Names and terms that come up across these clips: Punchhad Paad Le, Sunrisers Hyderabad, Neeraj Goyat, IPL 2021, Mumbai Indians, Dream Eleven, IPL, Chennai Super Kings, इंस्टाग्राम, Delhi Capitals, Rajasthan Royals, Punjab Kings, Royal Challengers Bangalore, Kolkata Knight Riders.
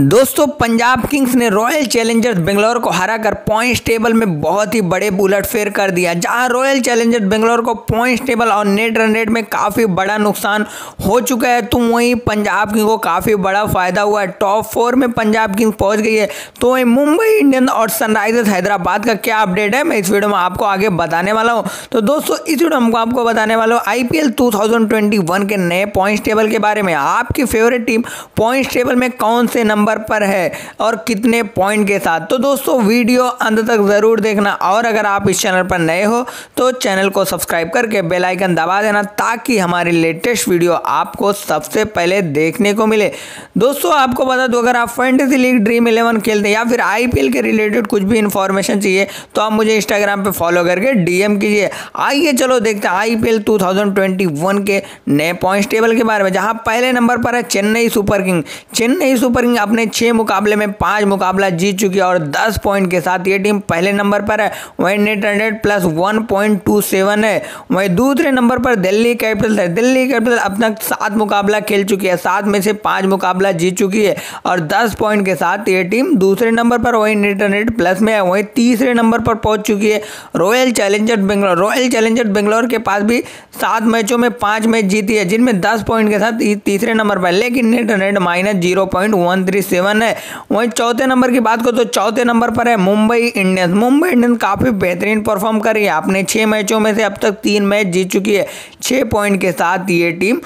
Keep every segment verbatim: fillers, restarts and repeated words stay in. दोस्तों पंजाब किंग्स ने Royal Challengers Bangalore को हराकर पॉइंट्स टेबल में बहुत ही बड़े उलटफेर कर दिया। जहां रॉयल चैलेंजर्स बेंगलोर को पॉइंट्स टेबल और नेट रन रेट में काफ़ी बड़ा नुकसान हो चुका है, तो वहीं पंजाब किंग्स को काफ़ी बड़ा फायदा हुआ है। टॉप फोर में पंजाब किंग्स पहुंच गई है। तो वहीं मुंबई इंडियन और सनराइजर्स हैदराबाद का क्या अपडेट है, मैं इस वीडियो में आपको आगे बताने वाला हूँ। तो दोस्तों इस वीडियो में आपको बताने वाला हूँ I P L two thousand twenty one के नए पॉइंट्स टेबल के बारे में। आपकी फेवरेट टीम पॉइंट्स टेबल में कौन से नंबर पर है और कितने पॉइंट के साथ। तो दोस्तों वीडियो अंत तक जरूर देखना, और अगर आप इस चैनल पर नए हो तो चैनल को सब्सक्राइब करके बेल आइकन दबा देना ताकि हमारी लेटेस्ट वीडियो आपको सबसे पहले देखने को मिले। दोस्तों आपको बता दूं, अगर आप फैंटेसी लीग ड्रीम इलेवन खेलते हैं या फिर आईपीएल के रिलेटेड कुछ भी इंफॉर्मेशन चाहिए तो आप मुझे इंस्टाग्राम पर फॉलो करके डीएम कीजिए। आइए चलो देखते हैं IPL two thousand twenty one के नए पॉइंट टेबल के बारे में, जहां पहले नंबर पर है Chennai Super King. Chennai Super King अपने छह मुकाबले में पांच मुकाबला जीत चुकी है और दस पॉइंट के साथ ये टीम पहले नंबर पर है। वहीं net run rate plus one point two seven है। वहीं दूसरे नंबर पर दिल्ली कैपिटल्स है। दिल्ली कैपिटल्स अब तक सात मुकाबला खेल चुकी है, सात में से पांच मुकाबला जीत चुकी है और दस पॉइंट के साथ ये टीम दूसरे नंबर पर, वहीं नेट रन रेट प्लस में है। वहीं तीसरे नंबर पर पहुंच चुकी है Royal Challengers Bangalore. Royal Challengers Bangalore के पास भी सात मैचों में पांच मैच जीती है जिनमें दस पॉइंट के साथ तीसरे नंबर पर, लेकिन net run rate minus zero point one three seven है। वहीं चौथे नंबर की बात करो तो चौथे नंबर पर है मुंबई इंडियंस। मुंबई इंडियंस काफ़ी बेहतरीन परफॉर्म कर रही है। अपने छः मैचों में से अब तक तीन मैच जीत चुकी है, छः पॉइंट के साथ ये टीम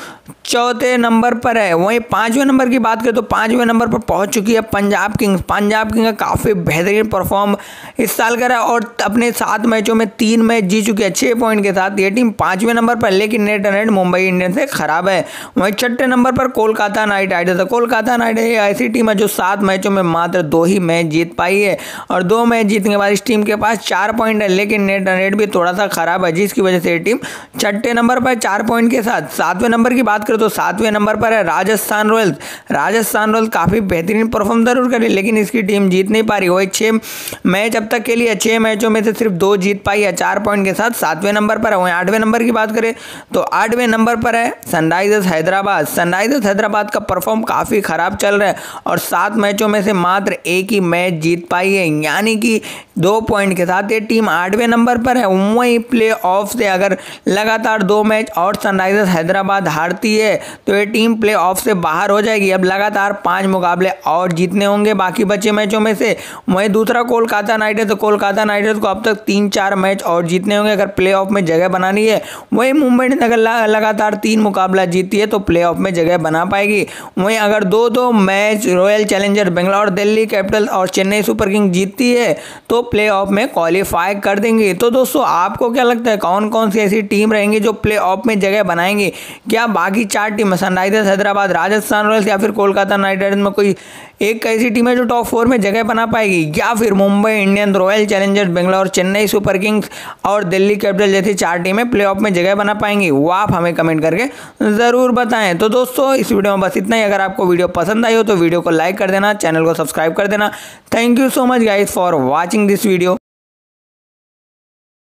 चौथे नंबर पर है। वहीं पाँचवें नंबर की बात करें तो पाँचवें नंबर पर पहुंच चुकी है पंजाब किंग्स। पंजाब किंग्स काफ़ी बेहतरीन परफॉर्म इस साल कर रहा है और अपने सात मैचों में तीन मैच जीत चुकी है, छः पॉइंट के साथ ये टीम पाँचवें नंबर पर, लेकिन net run rate Mumbai Indians से खराब है। वहीं छठे नंबर पर कोलकाता नाइट राइडर्स है। कोलकाता नाइट राइडर्स ऐसी टीम है जो सात मैचों में मात्र दो ही मैच जीत पाई है और दो मैच जीतने के बाद इस टीम के पास चार पॉइंट है, लेकिन नेट रन रेट भी थोड़ा सा खराब है जिसकी वजह से ये टीम छठे नंबर पर चार पॉइंट के साथ। सातवें नंबर की बात करें तो सातवें नंबर पर है राजस्थान रॉयल्स। राजस्थान रॉयल्स काफ़ी बेहतरीन परफॉर्म जरूर करी लेकिन इसकी टीम जीत नहीं पा रही। वही छः मैच अब तक के लिए, छः मैचों में से सिर्फ दो जीत पाई है, चार पॉइंट के साथ सातवें नंबर पर है। वहीं आठवें नंबर की बात करें तो आठवें नंबर पर है सनराइजर्स हैदराबाद। सनराइजर्स हैदराबाद का परफॉर्म काफ़ी खराब चल रहा है और सात मैचों में से मात्र एक ही मैच जीत पाई है, यानी कि दो पॉइंट के साथ ये टीम आठवें नंबर पर है। वहीं प्ले ऑफ से अगर लगातार दो मैच और सनराइजर्स हैदराबाद हारती है तो ये टीम प्ले ऑफ से बाहर हो जाएगी। अब लगातार पांच मुकाबले और जीतने होंगे बाकी बचे मैचों में से। वहीं दूसरा कोलकाता नाइट राइडर्स, तो कोलकाता नाइट राइडर्स को अब तक तीन चार मैच और जीतने होंगे अगर प्ले ऑफ में जगह बनानी है। वहीं मुंबई इंडियंस अगर लगातार तीन मुकाबला जीतती है तो प्ले ऑफ में जगह बना पाएगी। वहीं अगर दो दो match Royal Challenger Bangalore, Delhi Capital और चेन्नई सुपर किंग जीतती है तो प्लेऑफ में क्वालिफाई कर देंगे। तो दोस्तों आपको क्या लगता है कौन कौन सी ऐसी टीम रहेंगी जो प्लेऑफ में जगह बनाएंगी? क्या बाकी चार team Sunrisers Hyderabad, Rajasthan Royals या फिर कोलकाता नाइट राइडर्स में कोई एक ऐसी टीम है जो टॉप फोर में जगह बना पाएगी, या फिर Mumbai Indians, Royal Challengers Bangalore, Chennai Super Kings और दिल्ली कैपिटल जैसी चार टीमें प्लेऑफ में जगह बना पाएंगी? वो आप हमें कमेंट करके ज़रूर बताएं। तो दोस्तों इस वीडियो में बस इतना ही। अगर आपको वीडियो पसंद आई हो तो वीडियो को लाइक कर देना, चैनल को सब्सक्राइब कर देना। Thank you so much guys for watching this video.